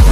With